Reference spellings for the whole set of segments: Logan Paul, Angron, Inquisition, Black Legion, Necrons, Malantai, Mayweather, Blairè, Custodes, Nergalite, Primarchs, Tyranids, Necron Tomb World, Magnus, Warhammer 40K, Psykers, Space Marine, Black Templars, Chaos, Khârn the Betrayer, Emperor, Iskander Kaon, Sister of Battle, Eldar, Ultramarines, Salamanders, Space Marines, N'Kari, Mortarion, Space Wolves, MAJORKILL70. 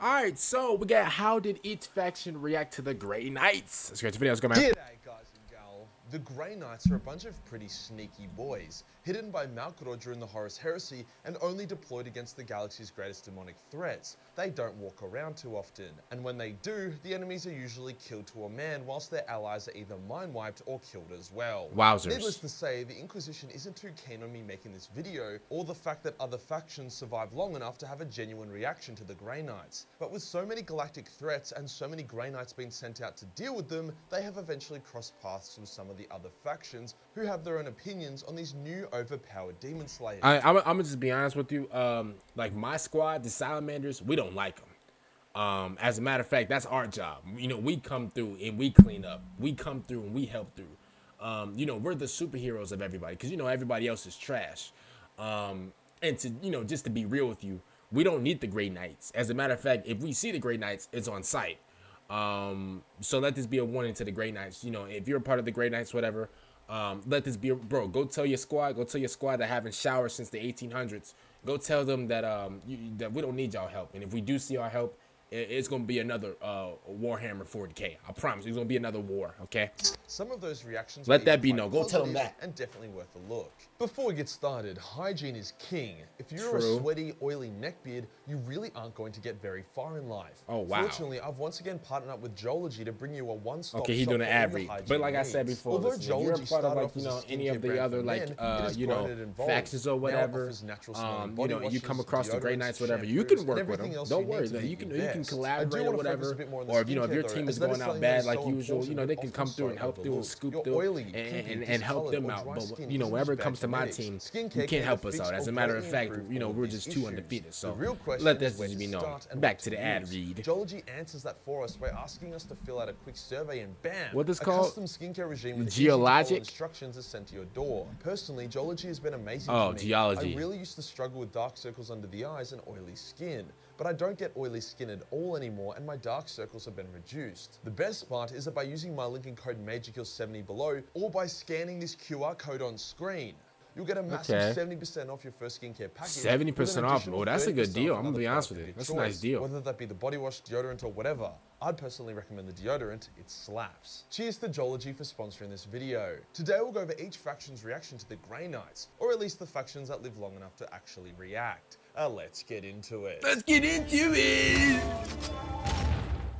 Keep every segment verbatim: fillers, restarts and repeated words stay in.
Alright, so we got how did each faction react to the Grey Knights? Let's get to the video, let's go, man. G'day, guys and gal. The Grey Knights are a bunch of pretty sneaky boys, hidden by Malkador during the Horus Heresy and only deployed against the galaxy's greatest demonic threats. They don't walk around too often, and when they do, the enemies are usually killed to a man whilst their allies are either mind-wiped or killed as well. Wowzers. Needless to say, the Inquisition isn't too keen on me making this video, or the fact that other factions survive long enough to have a genuine reaction to the Grey Knights. But with so many galactic threats and so many Grey Knights being sent out to deal with them, they have eventually crossed paths with some of the other factions who have their own opinions on these new overpowered demon slayers. I, I'm, I'm gonna just be honest with you, um, like my squad, the Salamanders, we don't like them. Um, as a matter of fact, that's our job. You know, we come through and we clean up. We come through and we help through. Um, you know, we're the superheroes of everybody because, you know, everybody else is trash. Um, and to, you know, just to be real with you, we don't need the Grey Knights. As a matter of fact, if we see the Grey Knights, it's on site. Um, so let this be a warning to the Grey Knights. You know, if you're a part of the Grey Knights, whatever, um, let this be, a, bro, go tell your squad, go tell your squad that haven't showered since the eighteen hundreds. Go tell them that um you, that we don't need y'all help, and if we do see our help, it, it's gonna be another uh Warhammer forty K. I promise, it's gonna be another war. Okay. Some of those reactions. Let that be known. Go tell them that. And definitely worth a look. Before we get started, hygiene is king. If you're True. a sweaty, oily neckbeard, you really aren't going to get very far in life. Oh wow. Fortunately, I've once again partnered up with Joelogy to bring you a one-stop. Okay, he's doing an ad read. But like needs. I said before, although listen, you're part of like you know any of the other like uh you know factions or whatever. Um, you know, you come across the Grey Knights, whatever. You can work with them. Don't worry. You can you can collaborate or whatever. Or if you know if your team is going out bad like usual, you know they can come through and help through and scoop through and and help them out. But you know wherever it comes to my team, you can't help us out. As a matter of fact, you know we're just too undefeated. So let this be known. Back to the ad read. Joelogy answers that for us by asking us to fill out a quick survey and bam, what is called skincare regime with geologic instructions is sent to your door. Personally, Joelogy has been amazing. Oh, geology. I really used to struggle with dark circles under the eyes and oily skin, but I don't get oily skin at all anymore and my dark circles have been reduced. The best part is that by using my link and code MAJORKILL seventy below or by scanning this Q R code on screen, you'll get a massive seventy percent okay. off your first skincare package. seventy percent off? Oh, that's a good deal. I'm going to be honest with you. That's choice, a nice deal. Whether that be the body wash, deodorant, or whatever, I'd personally recommend the deodorant. It slaps. Cheers to Joelogy for sponsoring this video. Today, we'll go over each faction's reaction to the Grey Knights, or at least the factions that live long enough to actually react. Uh, let's get into it. Let's get into it!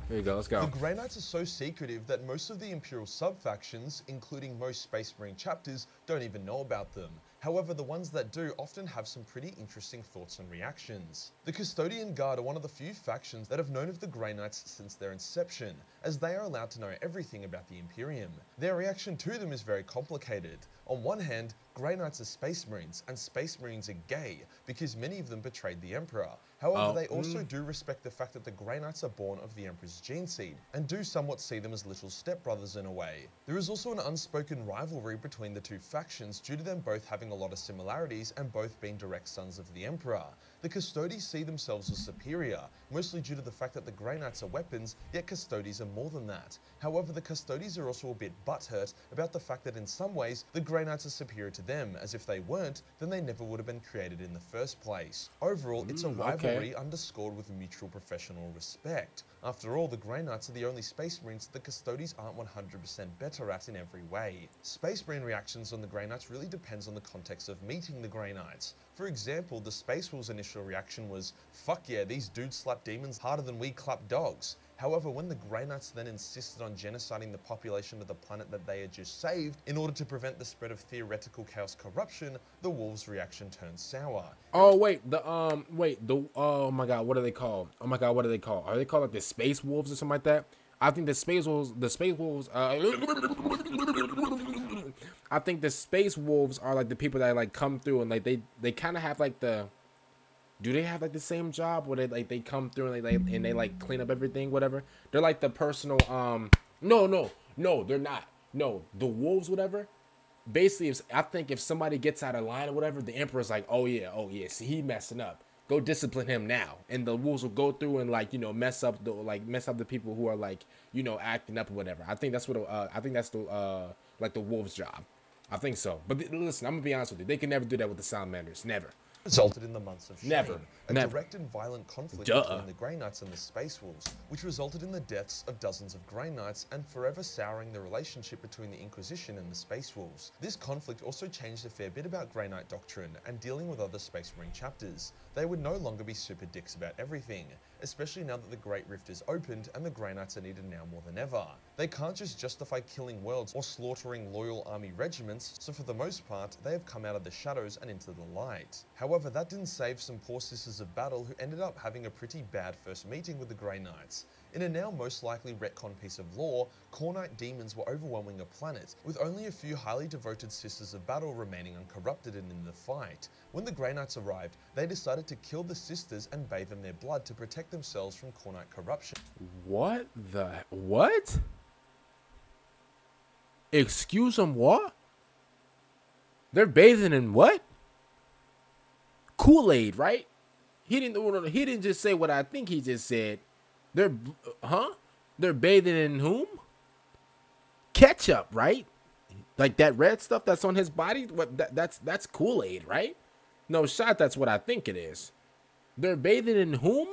Here you go, let's go. The Grey Knights are so secretive that most of the Imperial sub-factions, including most Space Marine chapters, don't even know about them. However, the ones that do often have some pretty interesting thoughts and reactions. The Custodian Guard are one of the few factions that have known of the Grey Knights since their inception, as they are allowed to know everything about the Imperium. Their reaction to them is very complicated. On one hand, Grey Knights are Space Marines, and Space Marines are gay, because many of them betrayed the Emperor. However, oh. they also mm. do respect the fact that the Grey Knights are born of the Emperor's gene seed, and do somewhat see them as little stepbrothers in a way. There is also an unspoken rivalry between the two factions due to them both having a lot of similarities and both being direct sons of the Emperor. The Custodes see themselves as superior, mostly due to the fact that the Grey Knights are weapons, yet Custodes are more than that. However, the Custodes are also a bit butthurt about the fact that in some ways, the Grey Knights are superior to them, as if they weren't, then they never would have been created in the first place. Overall, it's a rivalry okay. underscored with mutual professional respect. After all, the Grey Knights are the only Space Marines that the Custodes aren't one hundred percent better at in every way. Space Marine reactions on the Grey Knights really depends on the context of meeting the Grey Knights. For example, the Space Wolves initial reaction was, fuck yeah, these dudes slap demons harder than we clap dogs. However, when the Grey Knights then insisted on genociding the population of the planet that they had just saved in order to prevent the spread of theoretical chaos corruption, the Wolves' reaction turned sour. Oh wait, the um, wait, the oh my god, what are they called? Oh my god, what are they called? Are they called like the Space Wolves or something like that? I think the Space Wolves, the Space Wolves, uh, I think the Space Wolves are like the people that like come through and like they they kind of have like the. Do they have like the same job where they like they come through and they like, and they like clean up everything, whatever? They're like the personal. Um, no, no, no, they're not. No, the Wolves, whatever. Basically, if, I think if somebody gets out of line or whatever, the Emperor's like, oh yeah, oh yeah, see he messing up. Go discipline him now, and the Wolves will go through and like you know mess up the like mess up the people who are like you know acting up or whatever. I think that's what uh, I think that's the uh, like the Wolves' job. I think so. But listen, I'm gonna be honest with you. They can never do that with the Salamanders. Never. resulted in the Months of Shame, Never. a Never. direct and violent conflict Duh. between the Grey Knights and the Space Wolves, which resulted in the deaths of dozens of Grey Knights and forever souring the relationship between the Inquisition and the Space Wolves. This conflict also changed a fair bit about Grey Knight doctrine and dealing with other Space Marine chapters. They would no longer be super dicks about everything, especially now that the Great Rift is opened and the Grey Knights are needed now more than ever. They can't just justify killing worlds or slaughtering loyal army regiments, so for the most part, they have come out of the shadows and into the light. However, that didn't save some poor Sisters of Battle who ended up having a pretty bad first meeting with the Grey Knights. In a now most likely retcon piece of lore, Cornite demons were overwhelming a planet, with only a few highly devoted Sisters of Battle remaining uncorrupted and in the fight. When the Grey Knights arrived, they decided to kill the Sisters and bathe in their blood to protect themselves from Cornite corruption. What the... what? Excuse them, what? They're bathing in what? Kool-Aid, right? He didn't. He didn't just say what I think he just said. They're, huh? They're bathing in whom? Ketchup, right? Like that red stuff that's on his body. What? That, that's that's Kool-Aid, right? No shot. That's what I think it is. They're bathing in whom?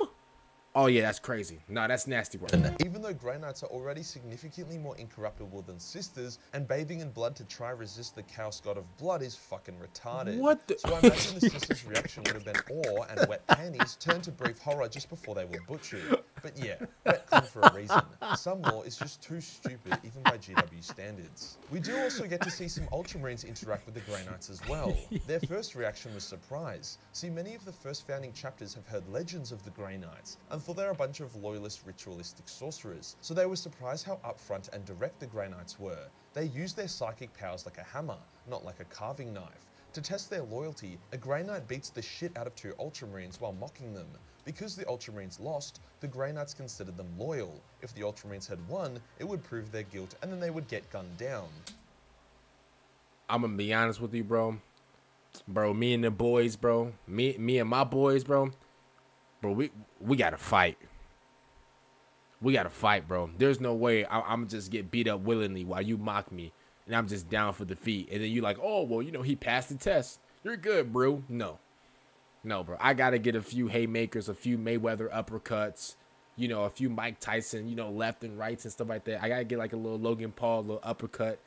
Oh yeah, that's crazy. No, that's nasty work. Even though Grey Knights are already significantly more incorruptible than Sisters, and bathing in blood to try resist the Chaos God of Blood is fucking retarded. What the? So I imagine the Sisters' reaction would have been awe and wet panties turned to brief horror just before they were butchered. But yeah, retcon for a reason. Some lore is just too stupid, even by G W standards. We do also get to see some Ultramarines interact with the Grey Knights as well. Their first reaction was surprise. See, many of the first founding chapters have heard legends of the Grey Knights, and for they're a bunch of loyalist ritualistic sorcerers, so they were surprised how upfront and direct the Grey Knights were. They used their psychic powers like a hammer, not like a carving knife. To test their loyalty, a Grey Knight beats the shit out of two Ultramarines while mocking them. Because the Ultramarines lost, the Grey Knights considered them loyal. If the Ultramarines had won, it would prove their guilt and then they would get gunned down. I'm gonna be honest with you, bro. Bro, me and the boys, bro. Me, me and my boys, bro. Bro, we we gotta fight. We gotta fight, bro. There's no way I, I'm just get beat up willingly while you mock me, and I'm just down for defeat. And then you like, oh well, you know he passed the test. You're good, bro. No, no, bro. I gotta get a few haymakers, a few Mayweather uppercuts, you know, a few Mike Tyson, you know, left and rights and stuff like that. I gotta get like a little Logan Paul, a little uppercut.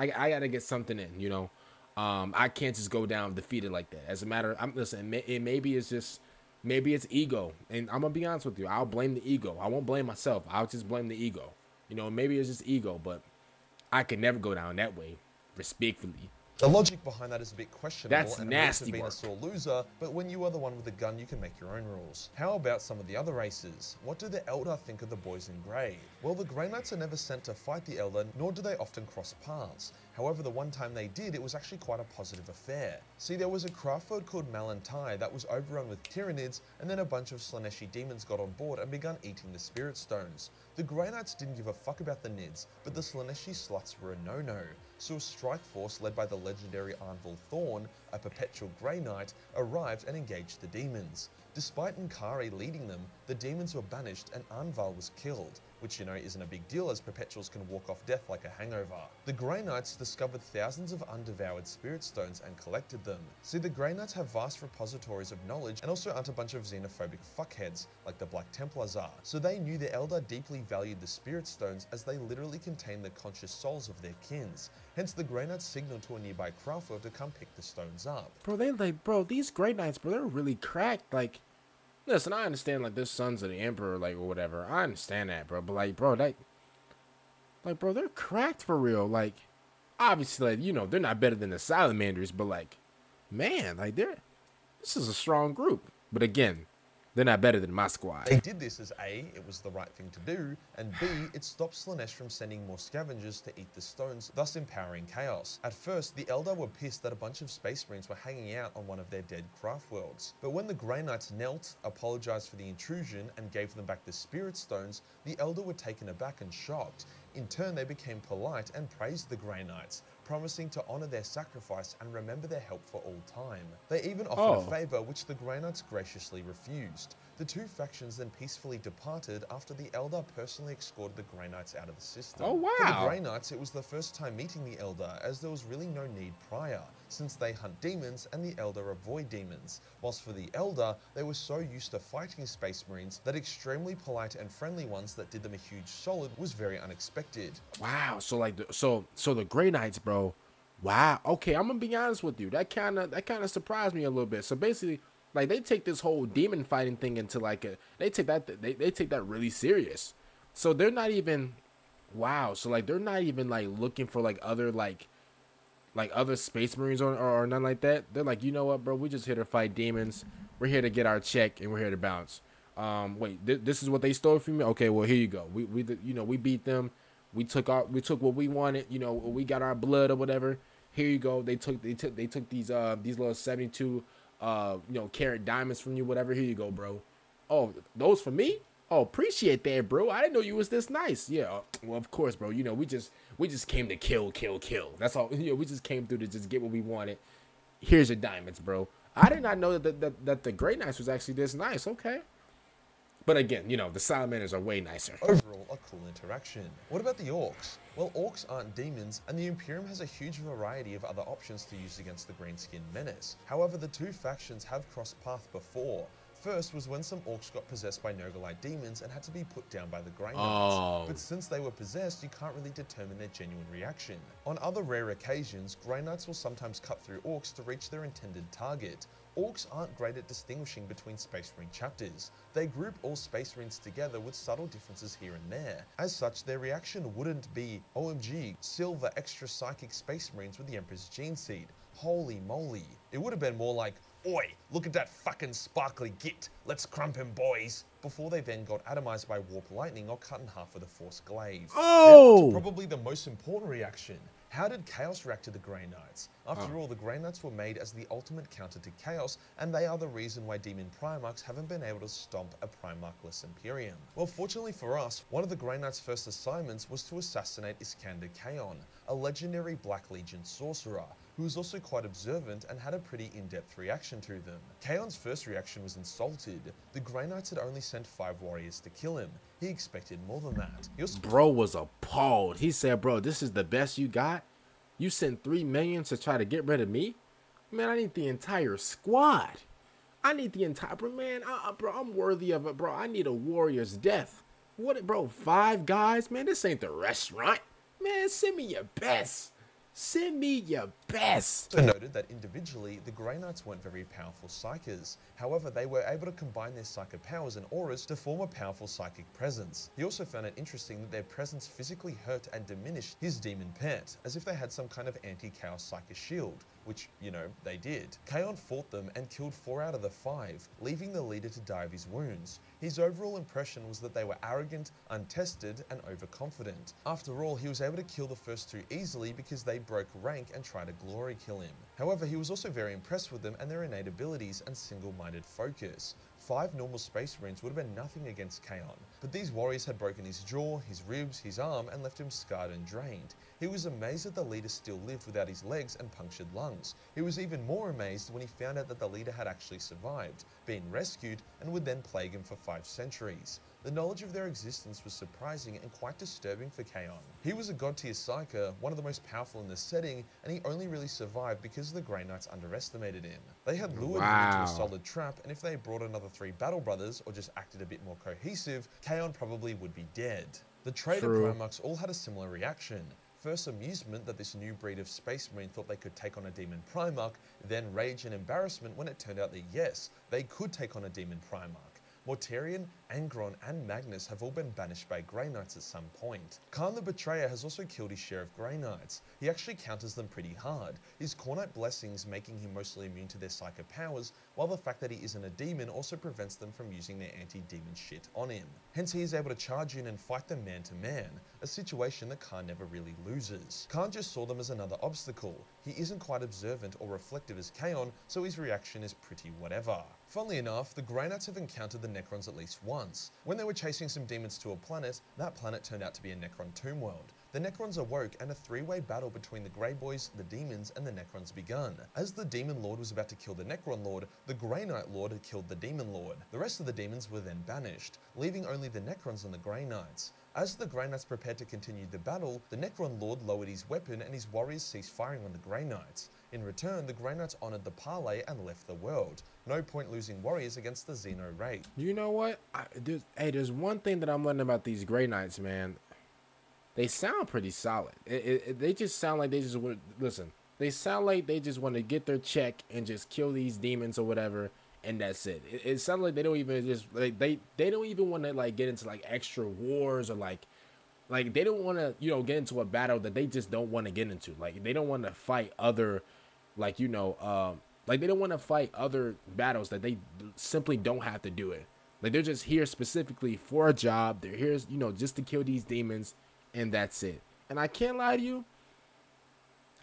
I I gotta get something in, you know. Um, I can't just go down defeated like that. As a matter, of, I'm listen. It, it maybe it's just. Maybe it's ego, and I'm gonna be honest with you. I'll blame the ego. I won't blame myself. I'll just blame the ego. You know, maybe it's just ego, but I can never go down that way, respectfully. The logic behind that is a bit questionable. That's and nasty. Being a sore loser, but when you are the one with the gun, you can make your own rules. How about some of the other races? What do the Eldar think of the boys in grey? Well, the Grey Knights are never sent to fight the Eldar, nor do they often cross paths. However, the one time they did, it was actually quite a positive affair. See, there was a craft world called Malantai that was overrun with Tyranids, and then a bunch of Slaaneshi demons got on board and begun eating the Spirit Stones. The Grey Knights didn't give a fuck about the Nids, but the Slaaneshi sluts were a no-no. So a strike force led by the legendary Arnval Thorn, a perpetual Grey Knight, arrived and engaged the demons. Despite N'Kari leading them, the demons were banished and Arnval was killed, which you know isn't a big deal as perpetuals can walk off death like a hangover. The Grey Knights discovered thousands of undevoured spirit stones and collected them. See, the Grey Knights have vast repositories of knowledge and also aren't a bunch of xenophobic fuckheads like the Black Templars are, so they knew the Eldar deeply valued the spirit stones as they literally contain the conscious souls of their kins. Hence, the Grey Knights signaled to a nearby craftworld to come pick the stones up. Bro, they like, bro, these Grey Knights, bro, they're really cracked, like. Listen, I understand, like, they're sons of the Emperor, like, or whatever. I understand that, bro. But, like, bro, that... Like, bro, they're cracked for real. Like, obviously, like, you know, they're not better than the Salamanders. But, like, man, like, they're... This is a strong group. But, again, they're not better than my squad. They did this as A, it was the right thing to do, and B, it stopped Slaanesh from sending more scavengers to eat the stones, thus empowering Chaos. At first, the Eldar were pissed that a bunch of Space Marines were hanging out on one of their dead craft worlds. But when the Grey Knights knelt, apologized for the intrusion, and gave them back the Spirit Stones, the Eldar were taken aback and shocked. In turn, they became polite and praised the Grey Knights, promising to honor their sacrifice and remember their help for all time. They even offered oh. a favor, which the Grey Knights graciously refused. The two factions then peacefully departed after the Eldar personally escorted the Grey Knights out of the system. Oh wow! For the Grey Knights, it was the first time meeting the Eldar, as there was really no need prior. since they hunt demons and the Eldar avoid demons, whilst for the Eldar, they were so used to fighting Space Marines that extremely polite and friendly ones that did them a huge solid was very unexpected. Wow, so like, the, so so the Grey Knights, bro. Wow, okay, I'm gonna be honest with you. That kind of that kind of surprised me a little bit. So basically, like they take this whole demon fighting thing into like a, they take that they, they take that really serious. So they're not even, wow. So like they're not even like looking for like other like, like other Space Marines or or, or nothing like that. They're like, you know what, bro? We just here to fight demons. We're here to get our check and we're here to bounce. Um, wait, th this is what they stole from me. Okay, well here you go. We we you know we beat them. We took our we took what we wanted. You know we got our blood or whatever. Here you go. They took they took they took these uh these little seventy-two uh you know carat diamonds from you, whatever. Here you go, bro. Oh, those for me? Oh, appreciate that, bro. I didn't know you was this nice. Yeah, well, of course, bro. You know, we just we just came to kill, kill, kill. That's all. You know, we just came through to just get what we wanted. Here's your diamonds, bro. I did not know that the, that, that the Grey Knights was actually this nice. Okay. But again, you know, the Salamanders are way nicer. Overall, a cool interaction. What about the Orcs? Well, Orcs aren't demons, and the Imperium has a huge variety of other options to use against the Greenskin Menace. However, the two factions have crossed paths before. First was when some Orcs got possessed by Nergalite demons and had to be put down by the Grey Knights. Oh. But since they were possessed, you can't really determine their genuine reaction. On other rare occasions, Grey Knights will sometimes cut through Orcs to reach their intended target. Orcs aren't great at distinguishing between Space Marine chapters. They group all Space Marines together with subtle differences here and there. As such, their reaction wouldn't be, O M G, silver extra psychic Space Marines with the Emperor's gene seed. Holy moly. It would have been more like, oi, look at that fucking sparkly git. Let's crump him, boys. Before they then got atomized by warp lightning or cut in half with a force glaive. Oh! Now, probably the most important reaction. How did Chaos react to the Grey Knights? After oh. all, the Grey Knights were made as the ultimate counter to Chaos, and they are the reason why Demon Primarchs haven't been able to stomp a Primarchless Imperium. Well, fortunately for us, one of the Grey Knights' first assignments was to assassinate Iskander Kaon, a legendary Black Legion sorcerer, who was also quite observant and had a pretty in-depth reaction to them. Kaon's first reaction was insulted. The Grey Knights had only sent five warriors to kill him. He expected more than that. Your bro was appalled. He said, bro, this is the best you got? You sent three million to try to get rid of me? Man, I need the entire squad. I need the entire, bro, man, I, I, bro, I'm worthy of it, bro. I need a warrior's death. What, bro, five guys? Man, this ain't the restaurant. Man, send me your best. Send me your best. So noted that individually, the Grey Knights weren't very powerful Psykers. However, they were able to combine their psychic powers and auras to form a powerful psychic presence. He also found it interesting that their presence physically hurt and diminished his demon pet, as if they had some kind of anti-chaos psychic shield, which, you know, they did. Kaon fought them and killed four out of the five, leaving the leader to die of his wounds. His overall impression was that they were arrogant, untested, and overconfident. After all, he was able to kill the first two easily because they broke rank and tried to glory kill him. However, he was also very impressed with them and their innate abilities and single-minded focus. Five normal Space Marines would have been nothing against Kaon, but these warriors had broken his jaw, his ribs, his arm, and left him scarred and drained. He was amazed that the leader still lived without his legs and punctured lungs. He was even more amazed when he found out that the leader had actually survived, been rescued, and would then plague him for five centuries. The knowledge of their existence was surprising and quite disturbing for Kaon. He was a god-tier Psyker, one of the most powerful in the setting, and he only really survived because the Grey Knights underestimated him. They had lured wow. him into a solid trap, and if they brought another three battle brothers or just acted a bit more cohesive, Kaon probably would be dead. The traitor Primarchs all had a similar reaction. First amusement that this new breed of Space Marine thought they could take on a Demon Primarch, then rage and embarrassment when it turned out that yes, they could take on a Demon Primarch. Mortarion, Angron, and Magnus have all been banished by Grey Knights at some point. Khârn the Betrayer has also killed his share of Grey Knights. He actually counters them pretty hard, his Cornite blessings making him mostly immune to their psychic powers, while the fact that he isn't a demon also prevents them from using their anti-demon shit on him. Hence he is able to charge in and fight them man to man, a situation that Khârn never really loses. Khârn just saw them as another obstacle. He isn't quite observant or reflective as Kaon, so his reaction is pretty whatever. Funnily enough, the Grey Knights have encountered the Necrons at least once. When they were chasing some demons to a planet, that planet turned out to be a Necron tomb world. The Necrons awoke and a three-way battle between the Grey Boys, the Demons, and the Necrons begun. As the Demon Lord was about to kill the Necron Lord, the Grey Knight Lord had killed the Demon Lord. The rest of the Demons were then banished, leaving only the Necrons and the Grey Knights. As the Grey Knights prepared to continue the battle, the Necron Lord lowered his weapon and his warriors ceased firing on the Grey Knights. In return, the Grey Knights honoured the parley and left the world. No point losing warriors against the Xeno Wraith. You know what? I, dude, hey, there's one thing that I'm learning about these Grey Knights, man. They sound pretty solid. It, it, it, they just sound like they just want to, listen, they sound like they just want to get their check and just kill these demons or whatever, and that's it. It, it sounds like they don't even just like they they don't even want to like get into like extra wars or like like they don't want to you know get into a battle that they just don't want to get into. Like they don't want to fight other like you know um like they don't want to fight other battles that they simply don't have to do it. Like they're just here specifically for a job. They're here you know just to kill these demons, and that's it. And I can't lie to you,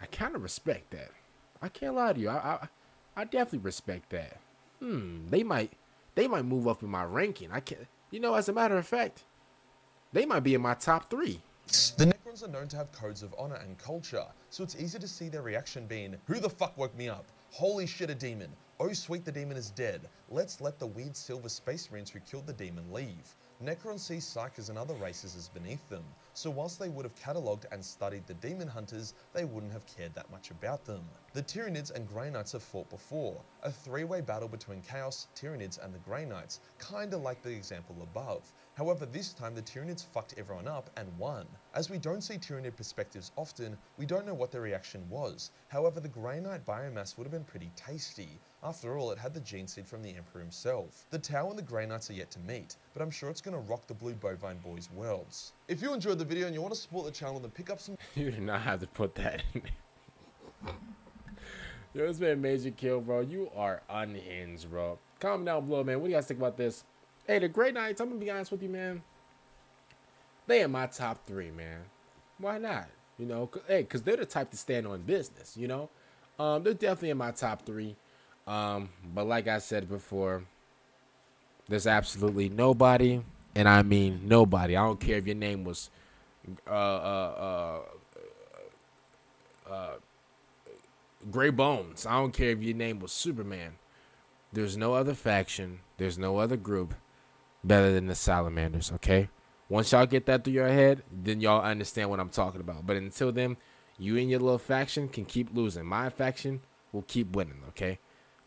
I kind of respect that. I can't lie to you. I I, I definitely respect that. Hmm, they might, they might move up in my ranking. I can't, you know, as a matter of fact, they might be in my top three. The Necrons are known to have codes of honor and culture, so it's easy to see their reaction being, who the fuck woke me up? Holy shit, a demon. Oh sweet, the demon is dead. Let's let the weird silver space marines who killed the demon leave. Necron sees Psykers and other races as beneath them, so whilst they would have catalogued and studied the demon hunters, they wouldn't have cared that much about them. The Tyranids and Grey Knights have fought before, a three-way battle between Chaos, Tyranids and the Grey Knights, kinda like the example above. However, this time the Tyranids fucked everyone up and won. As we don't see Tyranid perspectives often, we don't know what their reaction was. However, the Grey Knight biomass would have been pretty tasty. After all, it had the gene seed from the Emperor himself. The Tau and the Grey Knights are yet to meet, but I'm sure it's going to rock the Blue Bovine Boys' worlds. If you enjoyed the video and you want to support the channel, then pick up some... You did not have to put that in there. Yo, this man Major Kill, bro. You are unhinged, bro. Comment down below, man. What do you guys think about this? Hey, the Grey Knights, I'm going to be honest with you, man. They in my top three, man. Why not? You know, cause, hey, because they're the type to stand on business, you know? Um, they're definitely in my top three. Um, but like I said before, there's absolutely nobody, and I mean nobody. I don't care if your name was, uh, uh, uh, uh, Grey Bones. I don't care if your name was Superman. There's no other faction. There's no other group better than the Salamanders. Okay. Once y'all get that through your head, then y'all understand what I'm talking about. But until then, you and your little faction can keep losing. My faction will keep winning. Okay.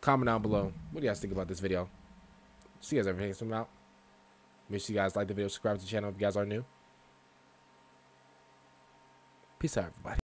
Comment down below. What do you guys think about this video? See you guys everything coming out. Make sure you guys like the video, subscribe to the channel if you guys are new. Peace out, everybody.